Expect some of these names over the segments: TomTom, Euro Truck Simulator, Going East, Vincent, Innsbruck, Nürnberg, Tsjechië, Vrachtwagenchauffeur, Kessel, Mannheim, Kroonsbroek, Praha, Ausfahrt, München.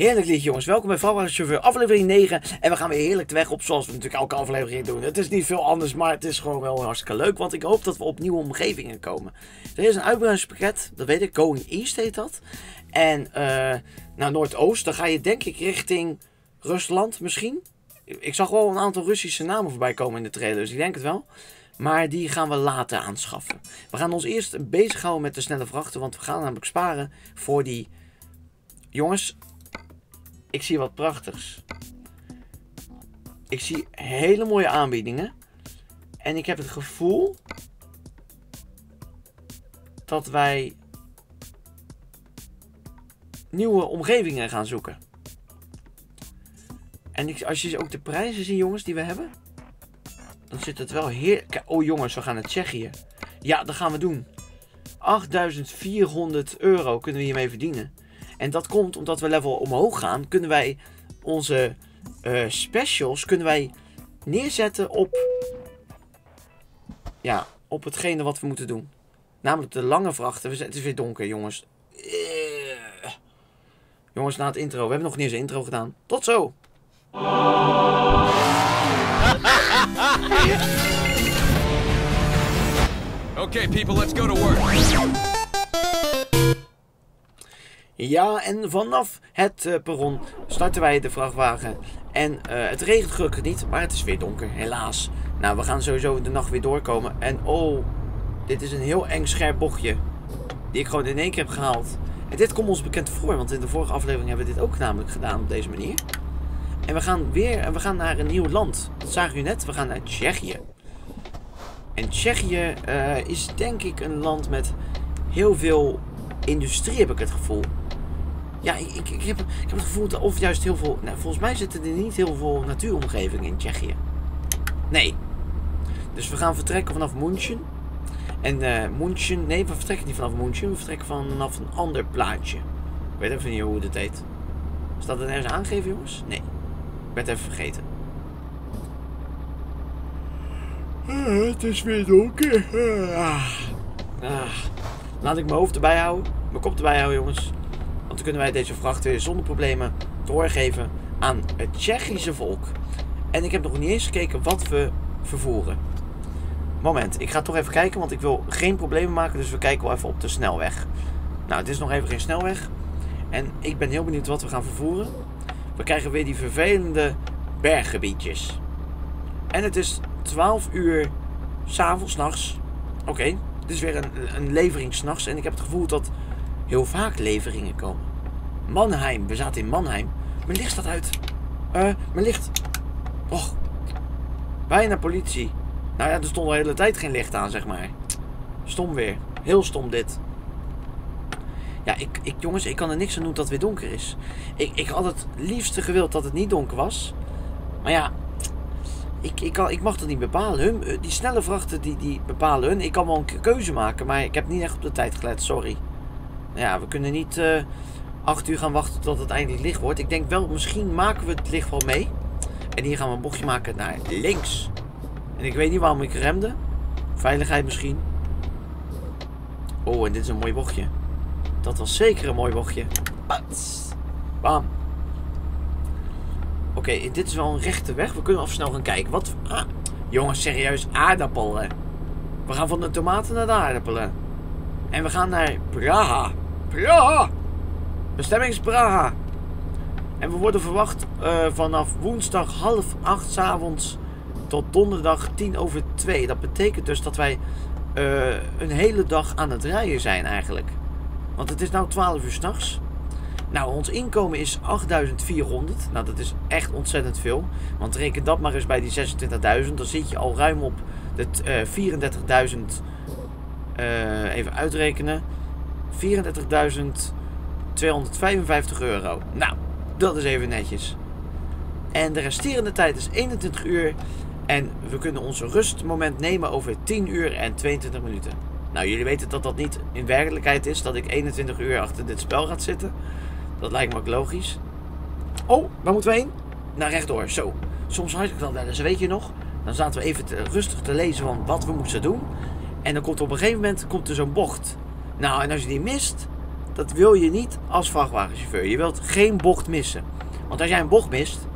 Heerlijk liedje, jongens. Welkom bij Vrachtwagenchauffeur aflevering 9. En we gaan weer heerlijk de weg op, zoals we natuurlijk elke aflevering doen. Het is niet veel anders, maar het is gewoon wel hartstikke leuk. Want ik hoop dat we op nieuwe omgevingen komen. Er is een uitbreidingspakket, dat weet ik. Going East heet dat. En naar Noordoost, dan ga je denk ik richting Rusland misschien. Ik zag wel een aantal Russische namen voorbij komen in de trailer, dus ik denk het wel. Maar die gaan we later aanschaffen. We gaan ons eerst bezighouden met de snelle vrachten, want we gaan namelijk sparen voor die... Jongens, ik zie wat prachtigs. Ik zie hele mooie aanbiedingen. En ik heb het gevoel dat wij nieuwe omgevingen gaan zoeken. En als je ook de prijzen ziet, jongens, die we hebben, dan zit het wel heerlijk. Oh jongens, we gaan naar Tsjechië. Ja, dat gaan we doen. 8.400 euro kunnen we hiermee verdienen. En dat komt omdat we level omhoog gaan, kunnen wij onze specials neerzetten op, ja, op hetgene wat we moeten doen. Namelijk de lange vrachten. Het is weer donker, jongens. Jongens, na het intro. We hebben nog niet eens een intro gedaan. Tot zo! Oké, people, let's go to work. Ja, en vanaf het perron starten wij de vrachtwagen. En het regent gelukkig niet, maar het is weer donker, helaas. Nou, we gaan sowieso de nacht weer doorkomen. En oh, dit is een heel eng scherp bochtje. Die ik gewoon in één keer heb gehaald. En dit komt ons bekend voor, want in de vorige aflevering hebben we dit ook namelijk gedaan op deze manier. En we gaan weer, naar een nieuw land. Dat zagen jullie net, we gaan naar Tsjechië. En Tsjechië is denk ik een land met heel veel industrie, heb ik het gevoel. Ja, ik heb het gevoel dat, of juist heel veel... Nou, volgens mij zitten er niet heel veel natuuromgevingen in Tsjechië. Nee. Dus we gaan vertrekken vanaf München. En München... Nee, we vertrekken niet vanaf München. We vertrekken vanaf een ander plaatje. Ik weet even niet hoe dat heet. Is dat ergens aangegeven, jongens? Nee. Ik ben het even vergeten. Het is weer donker. Laat ik mijn hoofd erbij houden. Mijn kop erbij houden, jongens. Want dan kunnen wij deze vracht weer zonder problemen doorgeven aan het Tsjechische volk. En ik heb nog niet eens gekeken wat we vervoeren. Moment, ik ga toch even kijken, want ik wil geen problemen maken. Dus we kijken wel even op de snelweg. Nou, het is nog even geen snelweg. En ik ben heel benieuwd wat we gaan vervoeren. We krijgen weer die vervelende berggebiedjes. En het is 12 uur 's avonds, 's nachts. Oké, het is weer een levering 's nachts. En ik heb het gevoel dat... heel vaak leveringen komen. Mannheim. We zaten in Mannheim. Mijn licht staat uit. Mijn licht. Och. Bijna politie. Nou ja, er stond al de hele tijd geen licht aan, zeg maar. Stom weer. Heel stom dit. Ja, jongens, ik kan er niks aan doen dat het weer donker is. Ik had het liefste gewild dat het niet donker was. Maar ja, ik mag dat niet bepalen. Die snelle vrachten, die bepalen hun. Ik kan wel een keuze maken, maar ik heb niet echt op de tijd gelet. Sorry. Ja, we kunnen niet 8 uur gaan wachten tot het eindelijk licht wordt. Ik denk wel, misschien maken we het licht wel mee. En hier gaan we een bochtje maken naar links. En ik weet niet waarom ik remde. Veiligheid misschien. Oh, en dit is een mooi bochtje. Dat was zeker een mooi bochtje. Pats. Bam. Oké, dit is wel een rechte weg. We kunnen snel gaan kijken. Wat? Ah, jongens, serieus, aardappelen. We gaan van de tomaten naar de aardappelen. En we gaan naar Praha. Praha! Bestemmings Praha. En we worden verwacht vanaf woensdag 7:30 's avonds tot donderdag 14:50. Dat betekent dus dat wij een hele dag aan het rijden zijn eigenlijk. Want het is nu 12 uur 's nachts. Nou, ons inkomen is 8.400. Nou, dat is echt ontzettend veel. Want reken dat maar eens bij die 26.000. Dan zit je al ruim op de 34.000... even uitrekenen. 34.255 euro. Nou, dat is even netjes. En de resterende tijd is 21 uur. En we kunnen ons rustmoment nemen over 10 uur en 22 minuten. Nou, jullie weten dat dat niet in werkelijkheid is. Dat ik 21 uur achter dit spel ga zitten. Dat lijkt me ook logisch. Oh, waar moeten we heen? Nou, rechtdoor. Zo. Soms had ik dat wel eens, weet je nog. Dan zaten we even rustig te lezen van wat we moesten doen. En dan komt op een gegeven moment zo'n bocht. Nou, en als je die mist, dat wil je niet als vrachtwagenchauffeur. Je wilt geen bocht missen. Want als jij een bocht mist,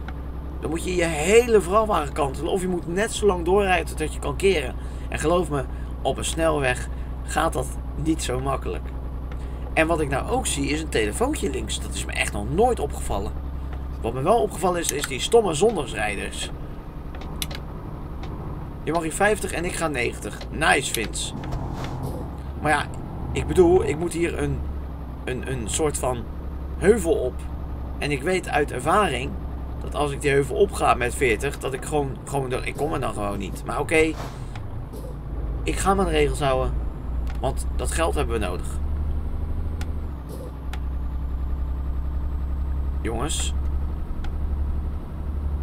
dan moet je je hele vrachtwagen kantelen. Of je moet net zo lang doorrijden totdat je kan keren. En geloof me, op een snelweg gaat dat niet zo makkelijk. En wat ik nou ook zie is een telefoontje links. Dat is me echt nog nooit opgevallen. Wat me wel opgevallen is, is die stomme zondagsrijders. Je mag hier 50 en ik ga 90. Nice, Vince. Maar ja, ik bedoel, ik moet hier een soort van heuvel op. En ik weet uit ervaring dat als ik die heuvel opga met 40, dat ik gewoon ik kom er dan gewoon niet. Maar oké, ik ga me aan de regels houden. Want dat geld hebben we nodig. Jongens,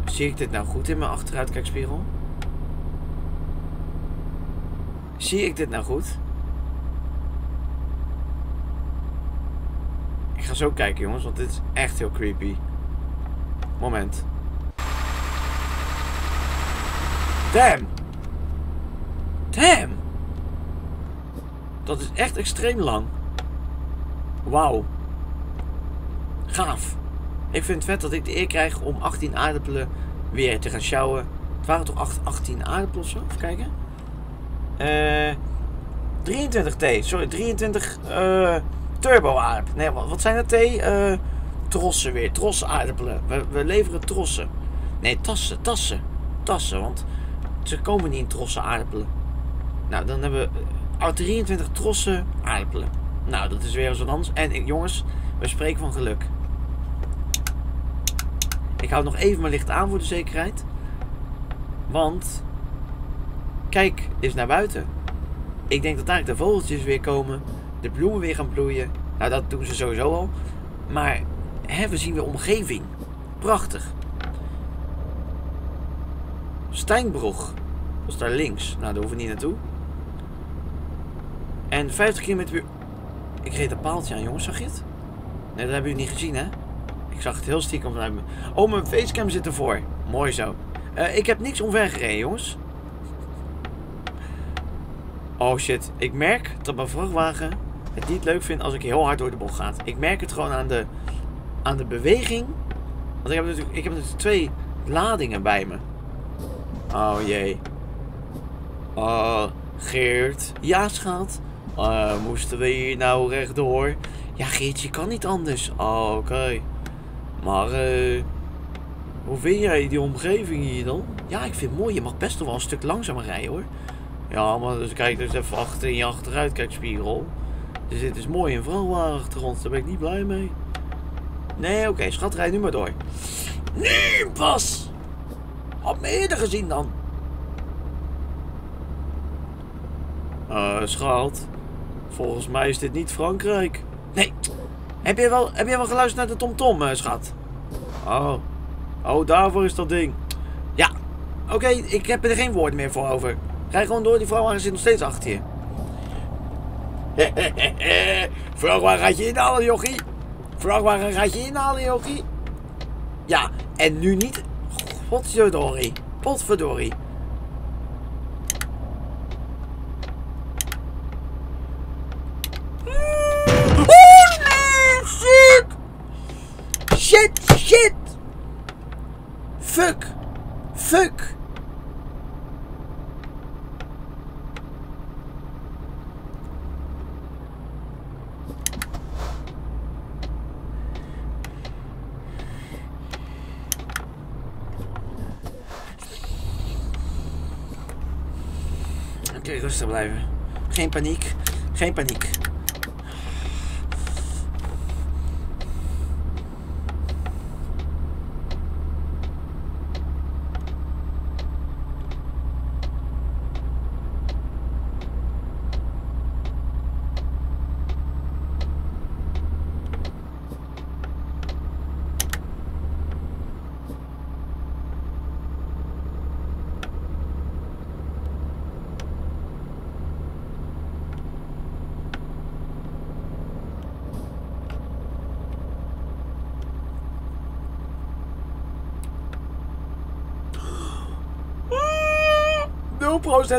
zie ik dit nou goed in mijn achteruitkijkspiegel? Zie ik dit nou goed? Ik ga zo kijken, jongens, want dit is echt heel creepy. Moment. Damn! Damn! Dat is echt extreem lang. Wauw. Gaaf. Ik vind het vet dat ik de eer krijg om 18 aardappelen weer te gaan sjouwen. Het waren toch 18 aardappelen of zo? Even kijken. 23 turbo aardappelen. Nee, wat zijn dat thee? Trossen weer. Trossen aardappelen. We leveren trossen. Nee, tassen. Want ze komen niet in trossen aardappelen. Nou, dan hebben we 23 trossen aardappelen. Nou, dat is weer zo'n anders. En jongens, we spreken van geluk. Ik hou nog even mijn licht aan voor de zekerheid. Want kijk eens naar buiten. Ik denk dat daar de vogeltjes weer komen. De bloemen weer gaan bloeien. Nou, dat doen ze sowieso al. Maar hè, we zien weer omgeving. Prachtig. Stijnbroek. Dat is daar links. Nou, daar hoeven we niet naartoe. En 50 km/u. Ik reed een paaltje aan, jongens. Zag je het? Nee, dat hebben jullie niet gezien, hè? Ik zag het heel stiekem vanuit me. Oh, mijn facecam zit ervoor. Mooi zo. Ik heb niks omver gereden, jongens. Oh shit. Ik merk dat mijn vrachtwagen het niet leuk vindt als ik heel hard door de bocht ga. Ik merk het gewoon aan de beweging. Want ik heb natuurlijk twee ladingen bij me. Oh jee. Geert. Ja, schat. Moesten we hier nou rechtdoor? Ja, Geert, je kan niet anders. Oh, oké. Maar hoe vind jij die omgeving hier dan? Ja, ik vind het mooi. Je mag best nog wel een stuk langzamer rijden, hoor. Ja, maar dus kijk dus even achter in je achteruitkijkspiegel. Dus dit is mooi en vrouwwagen achter ons. Daar ben ik niet blij mee. Nee, oké, schat, rijd nu maar door. Nee, pas! Had me eerder gezien dan. Schat, volgens mij is dit niet Frankrijk. Nee. Heb jij wel geluisterd naar de TomTom, schat? Oh. Oh, daarvoor is dat ding. Ja. Oké, ik heb er geen woord meer voor over. Ga gewoon door, die vrachtwagen zit nog steeds achter je. Vrachtwagen gaat je inhalen, jochie. Vrachtwagen gaat je inhalen, jochie. Ja, en nu niet. Godverdorie. Potverdorie. Shit! Fuck! Oké, rustig blijven. Geen paniek.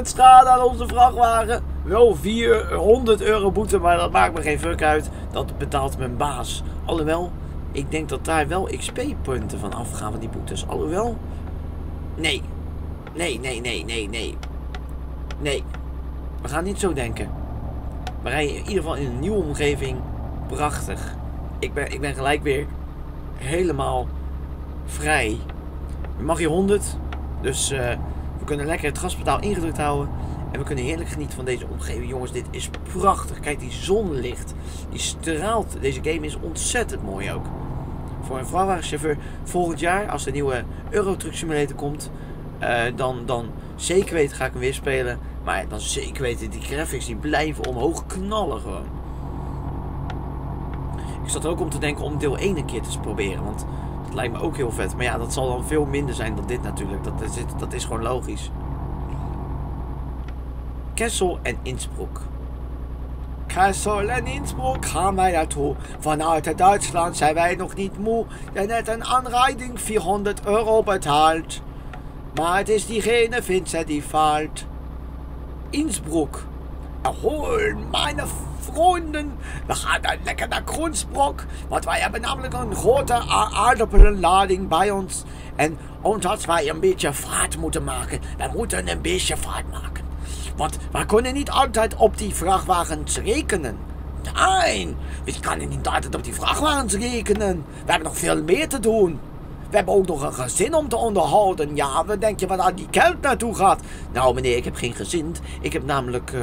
Schade aan onze vrachtwagen. Wel €400 boete, maar dat maakt me geen fuck uit. Dat betaalt mijn baas. Alhoewel, ik denk dat daar wel XP-punten van afgaan van die boetes. Alhoewel, nee. We gaan niet zo denken. We rijden in ieder geval in een nieuwe omgeving. Prachtig. Ik ben gelijk weer helemaal vrij. We mag hier 100. Dus we kunnen lekker het gaspedaal ingedrukt houden. En we kunnen heerlijk genieten van deze omgeving. Jongens, dit is prachtig. Kijk, die zonlicht. Die straalt. Deze game is ontzettend mooi ook. Voor een vrachtwagenchauffeur. Volgend jaar, als de nieuwe Euro Truck Simulator komt. Dan zeker weten ga ik hem weer spelen. Maar dan zeker weten, die graphics die blijven omhoog knallen gewoon. Ik zat er ook om te denken om deel 1 een keer te proberen. Want dat lijkt me ook heel vet. Maar ja, dat zal dan veel minder zijn dan dit natuurlijk. Dat is gewoon logisch. Kessel en Innsbruck. Kessel en Innsbruck gaan wij naartoe. Vanuit Duitsland zijn wij nog niet moe. En net een aanrijding €400 betaald. Maar het is diegene, Vincent, die faalt. Innsbruck. Ahoy, mijn vrienden. We gaan dan lekker naar Kroonsbroek. Want wij hebben namelijk een grote aardappelenlading bij ons. En omdat wij een beetje vaart moeten maken. We moeten een beetje vaart maken. Want we kunnen niet altijd op die vrachtwagens rekenen. Nee, we kunnen niet altijd op die vrachtwagens rekenen. We hebben nog veel meer te doen. We hebben ook nog een gezin om te onderhouden. Ja, wat denk je wat aan die geld naartoe gaat? Nou meneer, ik heb geen gezin. Ik heb namelijk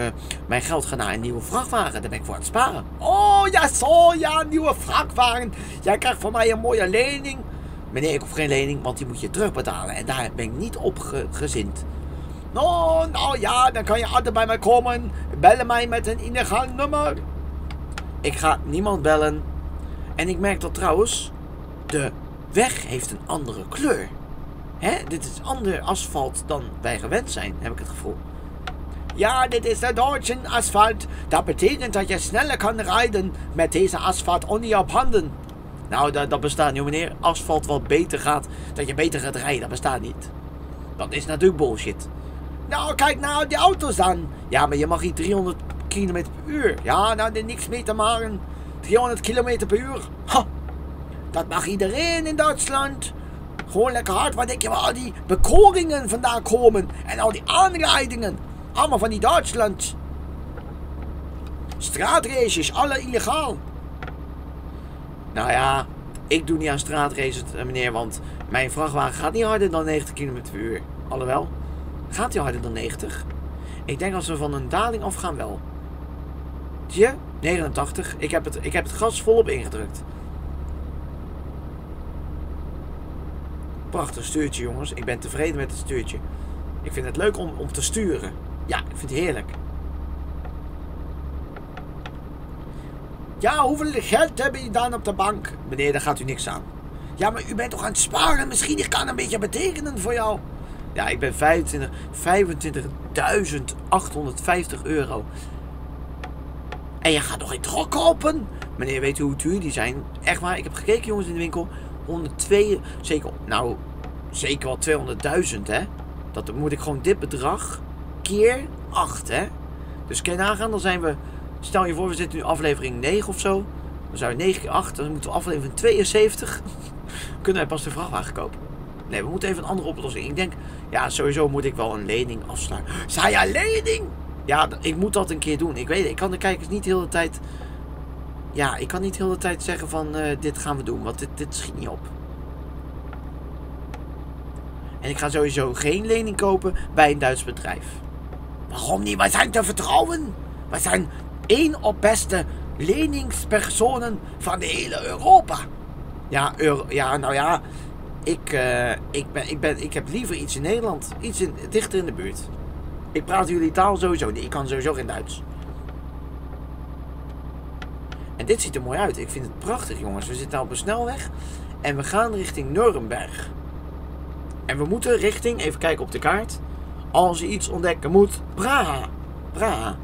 mijn geld gaan naar een nieuwe vrachtwagen. Daar ben ik voor aan het sparen. Oh ja, zo ja, een nieuwe vrachtwagen. Jij krijgt van mij een mooie lening. Meneer, ik hoef geen lening, want die moet je terugbetalen. En daar ben ik niet op gezind. Nou ja, dan kan je altijd bij mij komen. Bellen mij met een illegaal nummer. Ik ga niemand bellen. En ik merk dat trouwens, de weg heeft een andere kleur. Hè? Dit is ander asfalt dan wij gewend zijn, heb ik het gevoel. Ja, dit is de Duitse asfalt. Dat betekent dat je sneller kan rijden met deze asfalt onder je handen. Nou, dat bestaat niet, meneer. Asfalt wat beter gaat, dat je beter gaat rijden, dat bestaat niet. Dat is natuurlijk bullshit. Nou, kijk nou die auto's dan. Ja, maar je mag hier 300 km/u. Ja, nou, er niks mee te maken. 300 km/u. Ha! Dat mag iedereen in Duitsland. Gewoon lekker hard. Waar denk je waar al die bekoringen vandaan komen? En al die aanrijdingen. Allemaal van die Duitsland. Straatraces, alle illegaal. Nou ja, ik doe niet aan straatraces, meneer. Want mijn vrachtwagen gaat niet harder dan 90 km/u. Alhoewel, gaat hij harder dan 90? Ik denk als we van een daling afgaan wel. Zie je? 89. Ik heb het gas volop ingedrukt. Prachtig stuurtje, jongens. Ik ben tevreden met het stuurtje. Ik vind het leuk om te sturen. Ja, ik vind het heerlijk. Ja, hoeveel geld heb je dan op de bank? Meneer, daar gaat u niks aan. Ja, maar u bent toch aan het sparen? Misschien ik kan een beetje betekenen voor jou. Ja, ik ben €25.850. En je gaat nog geen trok kopen? Meneer, weet u hoe duur die zijn? Echt waar, ik heb gekeken, jongens, in de winkel. 102, zeker wel 200.000, hè. Dat moet ik gewoon dit bedrag keer 8, hè. Dus kan je nagaan, dan zijn we, stel je voor, we zitten nu aflevering 9 of zo. Dan zijn we 9 keer 8, dan moeten we aflevering 72. Kunnen wij pas de vrachtwagen kopen? Nee, we moeten even een andere oplossing. Ik denk, ja, sowieso moet ik wel een lening afsluiten. Zij ja, lening? Ja, ik moet dat een keer doen. Ik weet het, ik kan de kijkers niet de hele tijd... Ja, ik kan niet de hele tijd zeggen van dit gaan we doen, want dit schiet niet op. En ik ga sowieso geen lening kopen bij een Duits bedrijf. Waarom niet? Wij zijn te vertrouwen. Wij zijn één op beste leningspersonen van de hele Europa. Ja, nou ja, ik heb liever iets in Nederland, iets dichter in de buurt. Ik praat jullie taal sowieso niet, ik kan sowieso geen Duits. En dit ziet er mooi uit. Ik vind het prachtig, jongens. We zitten op een snelweg. En we gaan richting Nürnberg. En we moeten richting, even kijken op de kaart. Als je iets ontdekken moet, Praha. Praha.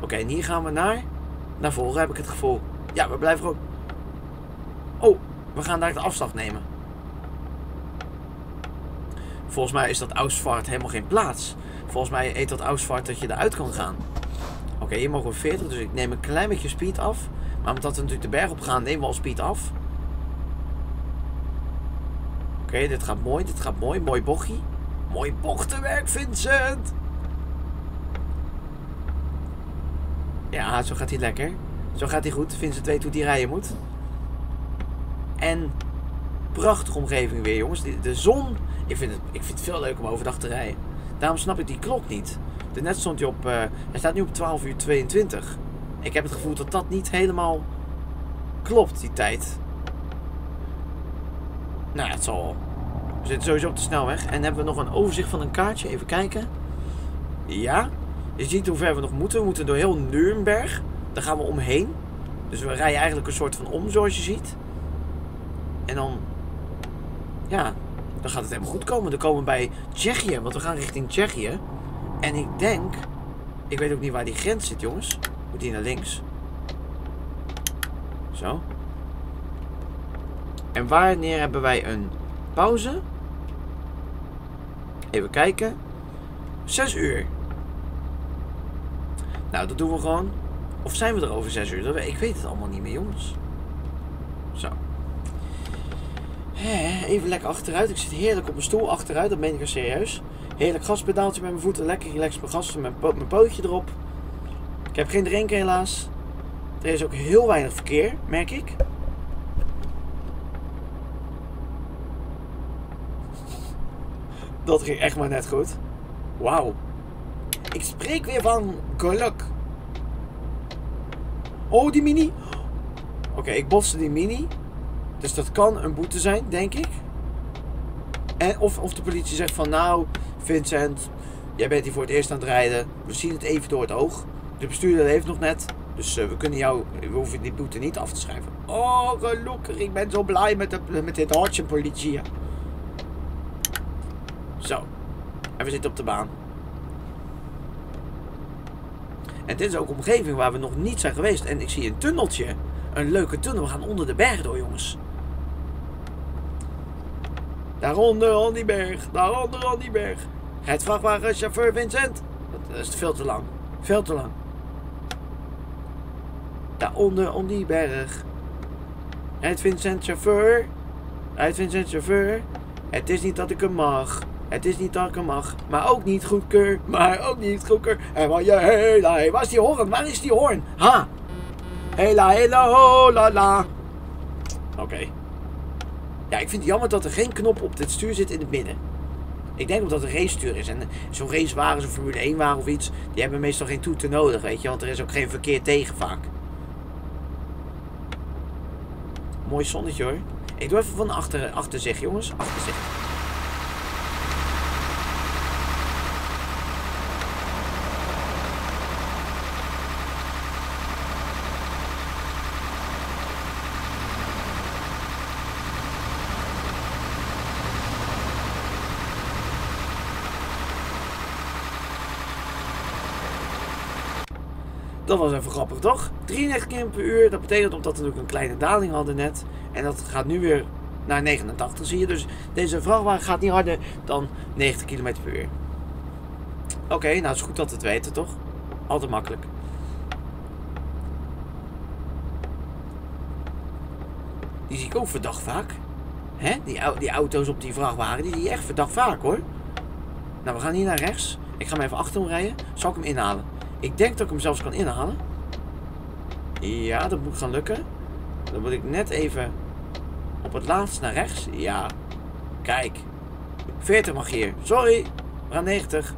Oké, en hier gaan we naar voren, heb ik het gevoel. Ja, we blijven gewoon... Oh, we gaan daar de afslag nemen. Volgens mij is dat Ausfahrt helemaal geen plaats. Volgens mij heet dat Ausfahrt dat je eruit kan gaan. Oké, hier mogen we 40, dus ik neem een klein beetje speed af. Maar omdat we natuurlijk de berg op gaan, nemen we al speed af. Oké, dit gaat mooi, dit gaat mooi. Mooi bochtje. Mooi bochtenwerk, Vincent! Ja, zo gaat hij lekker. Zo gaat hij goed. Vincent weet hoe hij rijden moet. En prachtige omgeving weer, jongens. De zon. Ik vind het veel leuk om overdag te rijden. Daarom snap ik die klok niet. Net stond hij op... hij staat nu op 12:22. Ik heb het gevoel dat dat niet helemaal klopt, die tijd. Nou ja, het zal wel. We zitten sowieso op de snelweg. En hebben we nog een overzicht van een kaartje. Even kijken. Ja. Je ziet hoe ver we nog moeten. We moeten door heel Nürnberg. Daar gaan we omheen. Dus we rijden eigenlijk een soort van om, zoals je ziet. En dan... ja, dan gaat het helemaal goed komen. Dan komen we bij Tsjechië. Want we gaan richting Tsjechië. En ik denk... ik weet ook niet waar die grens zit, jongens. Moet die naar links. Zo. En wanneer hebben wij een pauze? Even kijken. 6 uur. Nou, dat doen we gewoon. Of zijn we er over 6 uur? Ik weet het allemaal niet meer, jongens. Zo. Even lekker achteruit. Ik zit heerlijk op mijn stoel achteruit. Dat meen ik er serieus. Heerlijk gaspedaaltje met mijn voeten. Lekker relaxed mijn gas en mijn pootje erop. Ik heb geen drinken helaas. Er is ook heel weinig verkeer, merk ik. Dat ging echt maar net goed. Wauw. Ik spreek weer van geluk. Oh, die mini. Oké, ik botste die mini. Dus dat kan een boete zijn, denk ik. En of de politie zegt van, nou, Vincent, jij bent hier voor het eerst aan het rijden. We zien het even door het oog. De bestuurder leeft nog net. Dus we hoeven die boete niet af te schrijven. Oh, gelukkig. Ik ben zo blij met dit hartje politie. Zo. En we zitten op de baan. En dit is ook een omgeving waar we nog niet zijn geweest. En ik zie een tunneltje. Een leuke tunnel. We gaan onder de berg door, jongens. Daaronder al die berg, daaronder al die berg. Rijd vrachtwagenchauffeur Vincent. Dat is veel te lang, veel te lang. Daaronder om die berg. Rijd Vincent chauffeur. Rijd Vincent chauffeur. Het is niet dat ik hem mag. Het is niet dat ik hem mag. Maar ook niet goedkeur. Maar ook niet goedkeur. En van je hela. Waar is die hoorn? Waar is die hoorn? Ha. Hela hela ho la la. Oké. Ja, ik vind het jammer dat er geen knop op dit stuur zit in het midden. Ik denk omdat het een racestuur is. En zo'n racewagen, zo'n Formule 1 wagen of iets, die hebben meestal geen toeter nodig, weet je. Want er is ook geen verkeer tegen vaak. Mooi zonnetje hoor. Ik doe even van achter zich, jongens. Achter zich. Dat was even grappig, toch? 93 km per uur. Dat betekent omdat we natuurlijk een kleine daling hadden net. En dat gaat nu weer naar 89, zie je. Dus deze vrachtwagen gaat niet harder dan 90 km per uur. Oké, nou het is goed dat we het weten, toch? Altijd makkelijk. Die zie ik ook verdacht vaak. Hè? Die auto's op die vrachtwagen, die zie je echt verdacht vaak, hoor. Nou, we gaan hier naar rechts. Ik ga hem even achter hem rijden. Zal ik hem inhalen? Ik denk dat ik hem zelfs kan inhalen. Ja, dat moet gaan lukken. Dan moet ik net even op het laatst naar rechts. Ja, kijk. 40 mag hier. Sorry, we gaan 90.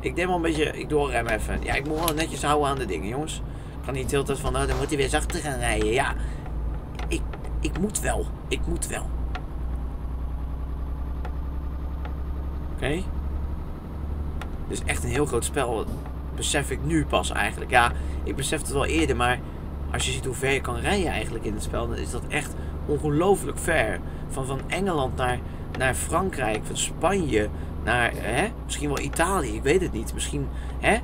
Ik neem al een beetje... ik doorrem even. Ja, ik moet wel netjes houden aan de dingen, jongens. Ik kan niet de hele tijd van... nou, dan moet hij weer zachter gaan rijden. Ja, ik moet wel. Ik moet wel. Oké. Dit is echt een heel groot spel... besef ik nu pas eigenlijk. Ja, ik besefte het wel eerder, maar als je ziet hoe ver je kan rijden eigenlijk in het spel, dan is dat echt ongelooflijk ver. Van Engeland naar Frankrijk, van Spanje naar, hè, misschien wel Italië, ik weet het niet. Misschien, hè,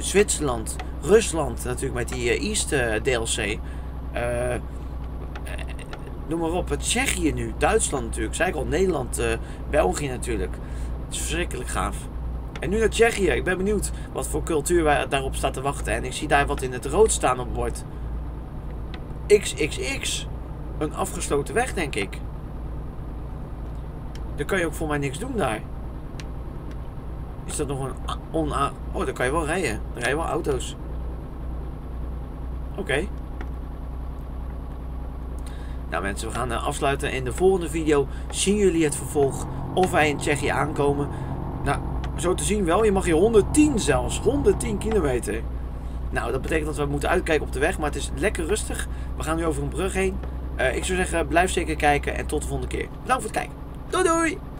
Zwitserland, Rusland natuurlijk met die East DLC. Noem maar op, Tsjechië nu, Duitsland natuurlijk, zei ik al, Nederland, België natuurlijk. Het is verschrikkelijk gaaf. En nu naar Tsjechië. Ik ben benieuwd wat voor cultuur daarop staat te wachten. En ik zie daar wat in het rood staan op het bord. XXX. Een afgesloten weg, denk ik. Dan kan je ook voor mij niks doen daar. Is dat nog een... Oh, daar kan je wel rijden. Daar rijden wel auto's. Oké. Nou mensen, we gaan afsluiten. In de volgende video zien jullie het vervolg. Of wij in Tsjechië aankomen. Nou, zo te zien wel. Je mag hier 110 zelfs. 110 kilometer. Nou, dat betekent dat we moeten uitkijken op de weg. Maar het is lekker rustig. We gaan nu over een brug heen. Ik zou zeggen, blijf zeker kijken. En tot de volgende keer. Bedankt voor het kijken. Doei doei!